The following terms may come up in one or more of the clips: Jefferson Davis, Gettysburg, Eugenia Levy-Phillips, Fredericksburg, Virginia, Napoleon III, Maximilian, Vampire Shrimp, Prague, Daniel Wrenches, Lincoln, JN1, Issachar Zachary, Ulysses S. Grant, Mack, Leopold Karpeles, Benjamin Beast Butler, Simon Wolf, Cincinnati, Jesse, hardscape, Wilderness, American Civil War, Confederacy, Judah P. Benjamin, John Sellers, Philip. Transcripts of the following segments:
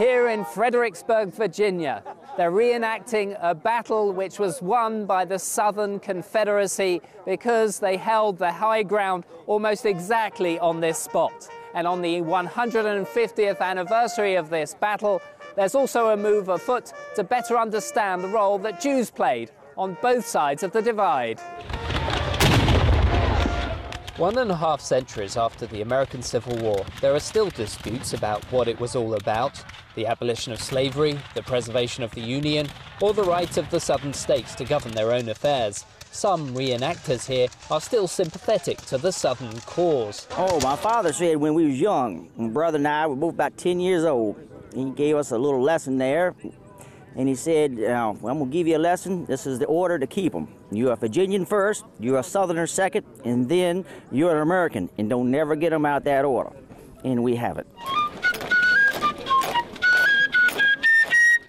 here in Fredericksburg, Virginia. They're reenacting a battle which was won by the Southern Confederacy because they held the high ground almost exactly on this spot. And on the 150th anniversary of this battle, there's also a move afoot to better understand the role that Jews played on both sides of the divide. 1.5 centuries after the American Civil War, there are still disputes about what it was all about. The abolition of slavery, the preservation of the Union, or the right of the Southern states to govern their own affairs. Some reenactors here are still sympathetic to the Southern cause. Oh, my father said when we was young, my brother and I were both about 10 years old. He gave us a little lesson there. And he said, I'm going to give you a lesson. This is the order to keep them. You're a Virginian first, you're a Southerner second, and then you're an American. And don't never get them out that order. And we have it.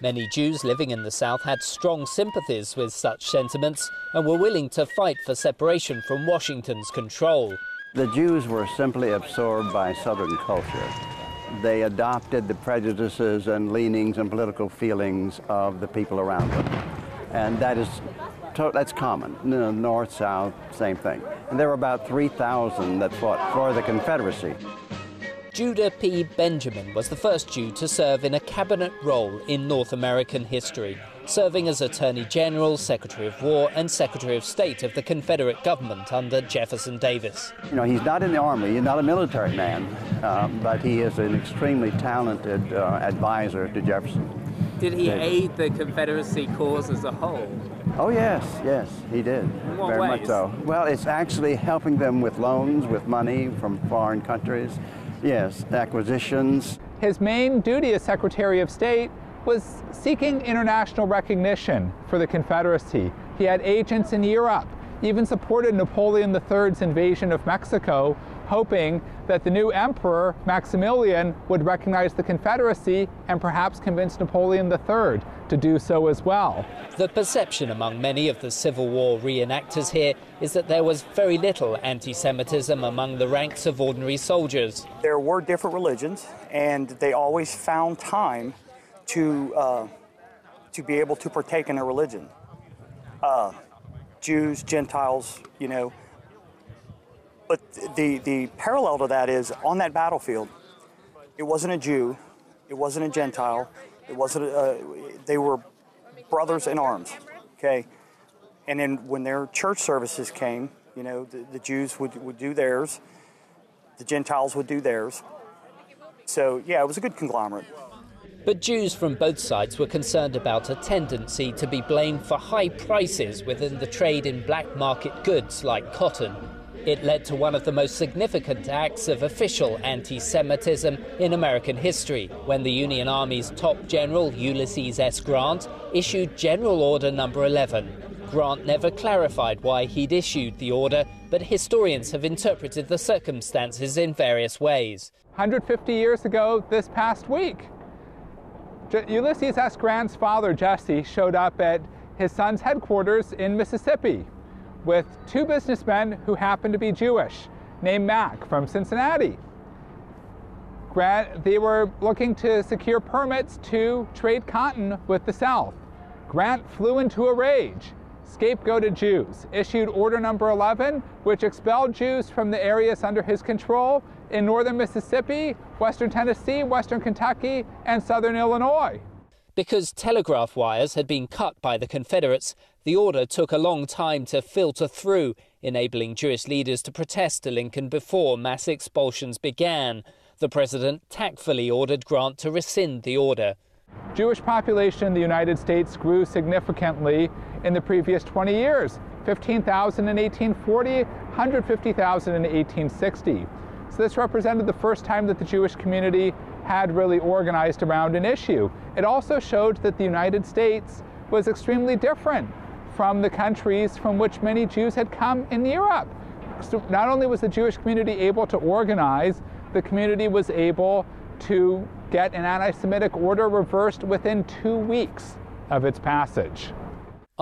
Many Jews living in the South had strong sympathies with such sentiments and were willing to fight for separation from Washington's control. The Jews were simply absorbed by Southern culture. They adopted the prejudices and leanings and political feelings of the people around them. And that's common. North, South, same thing. And there were about 3,000 that fought for the Confederacy. Judah P. Benjamin was the first Jew to serve in a cabinet role in North American history, serving as Attorney General, Secretary of War, and Secretary of State of the Confederate government under Jefferson Davis. He's not in the Army, he's not a military man, but he is an extremely talented advisor to Jefferson. Did he aid the Confederacy cause as a whole? Oh, yes, he did. In what ways? Very much so. Well, it's actually helping them with loans, with money from foreign countries, yes, acquisitions. His main duty as Secretary of State was seeking international recognition for the Confederacy. He had agents in Europe, even supported Napoleon III's invasion of Mexico, hoping that the new emperor, Maximilian, would recognize the Confederacy and perhaps convince Napoleon III to do so as well. The perception among many of the Civil War reenactors here is that there was very little anti-Semitism among the ranks of ordinary soldiers. There were different religions, and they always found time to be able to partake in a religion. Jews, Gentiles, But the parallel to that is, on that battlefield, it wasn't a Jew, it wasn't a Gentile, it wasn't they were brothers in arms, okay? And then when their church services came, the Jews would do theirs, the Gentiles would do theirs. So, yeah, it was a good conglomerate. But Jews from both sides were concerned about a tendency to be blamed for high prices within the trade in black market goods like cotton. It led to one of the most significant acts of official anti-Semitism in American history, when the Union Army's top general, Ulysses S. Grant, issued General Order No. 11. Grant never clarified why he'd issued the order, but historians have interpreted the circumstances in various ways. 150 years ago this past week, Ulysses S. Grant's father, Jesse, showed up at his son's headquarters in Mississippi with two businessmen who happened to be Jewish, named Mack from Cincinnati. Grant, they were looking to secure permits to trade cotton with the South. Grant flew into a rage, scapegoated Jews, issued Order No. 11, which expelled Jews from the areas under his control in northern Mississippi, western Tennessee, western Kentucky, and southern Illinois. Because telegraph wires had been cut by the Confederates, the order took a long time to filter through, enabling Jewish leaders to protest to Lincoln before mass expulsions began. The president tactfully ordered Grant to rescind the order. Jewish population in the United States grew significantly in the previous 20 years, 15,000 in 1840, 150,000 in 1860. So this represented the first time that the Jewish community had really organized around an issue. It also showed that the United States was extremely different from the countries from which many Jews had come in Europe. So not only was the Jewish community able to organize, the community was able to get an anti-Semitic order reversed within 2 weeks of its passage.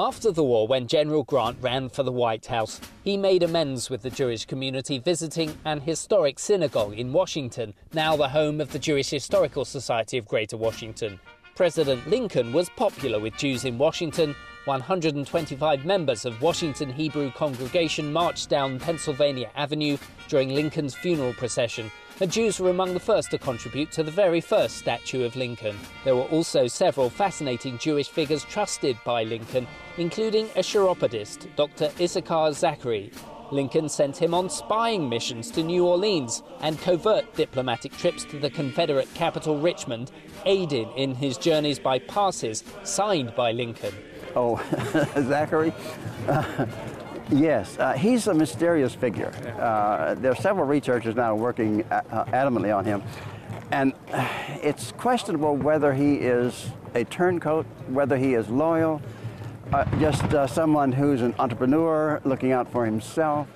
After the war, when General Grant ran for the White House, he made amends with the Jewish community, visiting an historic synagogue in Washington, now the home of the Jewish Historical Society of Greater Washington. President Lincoln was popular with Jews in Washington. 125 members of Washington Hebrew congregation marched down Pennsylvania Avenue during Lincoln's funeral procession, and Jews were among the first to contribute to the very first statue of Lincoln. There were also several fascinating Jewish figures trusted by Lincoln, including a chiropodist, Dr. Issachar Zachary. Lincoln sent him on spying missions to New Orleans, and covert diplomatic trips to the Confederate capital Richmond, aided in his journeys by passes signed by Lincoln. Oh, Zachary? Yes, he's a mysterious figure. There are several researchers now working adamantly on him, and it's questionable whether he is a turncoat, whether he is loyal, just someone who's an entrepreneur looking out for himself.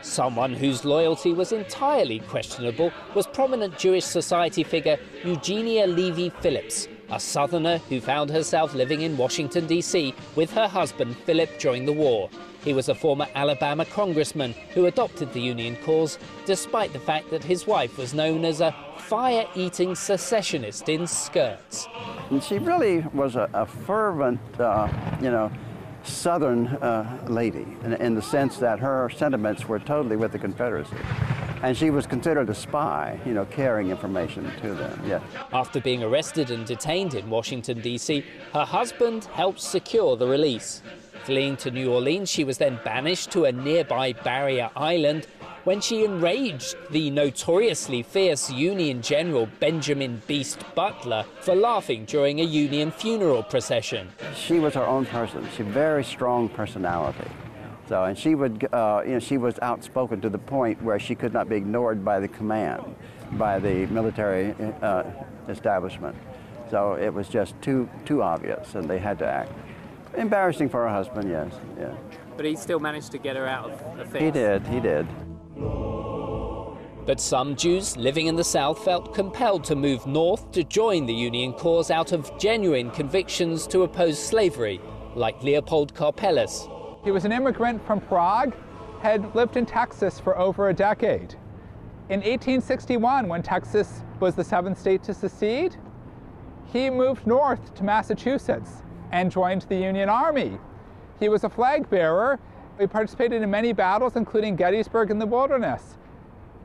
Someone whose loyalty was entirely questionable was prominent Jewish society figure Eugenia Levy-Phillips, a Southerner who found herself living in Washington, D.C. with her husband, Philip, during the war. He was a former Alabama congressman who adopted the Union cause, despite the fact that his wife was known as a fire-eating secessionist in skirts. And she really was a fervent, Southern lady, in the sense that her sentiments were totally with the Confederacy. And she was considered a spy, carrying information to them, yes. After being arrested and detained in Washington, D.C., her husband helped secure the release. Fleeing to New Orleans, she was then banished to a nearby barrier island when she enraged the notoriously fierce Union General Benjamin Beast Butler for laughing during a Union funeral procession. She was her own person. She had a very strong personality. So, and she would, she was outspoken to the point where she could not be ignored by the command, by the military establishment. So it was just too obvious, and they had to act. Embarrassing for her husband, yes. Yeah. But he still managed to get her out of the thing. He did, he did. But some Jews living in the South felt compelled to move north to join the Union cause out of genuine convictions to oppose slavery, like Leopold Karpeles. He was an immigrant from Prague, had lived in Texas for over a decade. In 1861, when Texas was the seventh state to secede, he moved north to Massachusetts and joined the Union Army. He was a flag bearer. He participated in many battles, including Gettysburg and the Wilderness.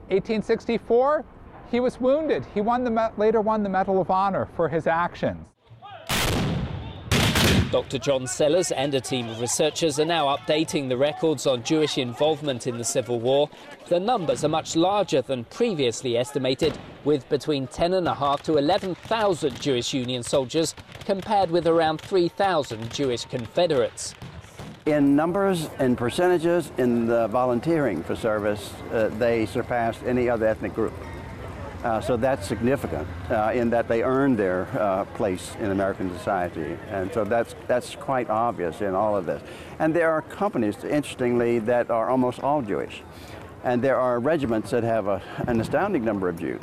1864, he was wounded. He won later won the Medal of Honor for his actions. Dr. John Sellers and a team of researchers are now updating the records on Jewish involvement in the Civil War. The numbers are much larger than previously estimated, with between 10,500 to 11,000 Jewish Union soldiers compared with around 3,000 Jewish Confederates. In numbers, in percentages, in the volunteering for service, they surpassed any other ethnic group. So that's significant in that they earned their place in American society. And so that's quite obvious in all of this. And there are companies, interestingly, that are almost all Jewish. And there are regiments that have an astounding number of Jews.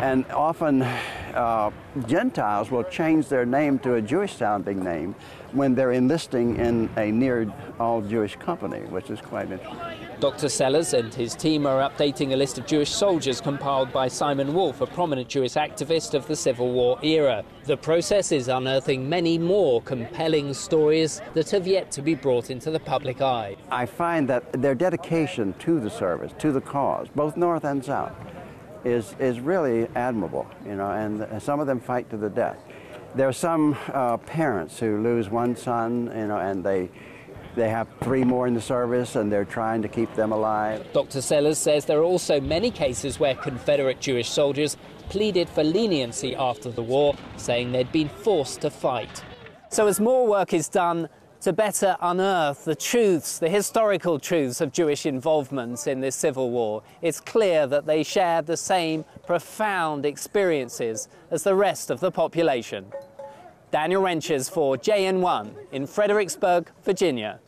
And often Gentiles will change their name to a Jewish-sounding name when they're enlisting in a near all-Jewish company, which is quite interesting. Dr. Sellers and his team are updating a list of Jewish soldiers compiled by Simon Wolf, a prominent Jewish activist of the Civil War era. The process is unearthing many more compelling stories that have yet to be brought into the public eye. I find that their dedication to the service, to the cause, both North and South, is really admirable, and some of them fight to the death. There are some parents who lose one son, and they have three more in the service, and they're trying to keep them alive. Dr. Sellers says there are also many cases where Confederate Jewish soldiers pleaded for leniency after the war, saying they'd been forced to fight. So as more work is done to better unearth the truths, the historical truths of Jewish involvement in this Civil War, it's clear that they shared the same profound experiences as the rest of the population. Daniel Wrenches for JN1 in Fredericksburg, Virginia.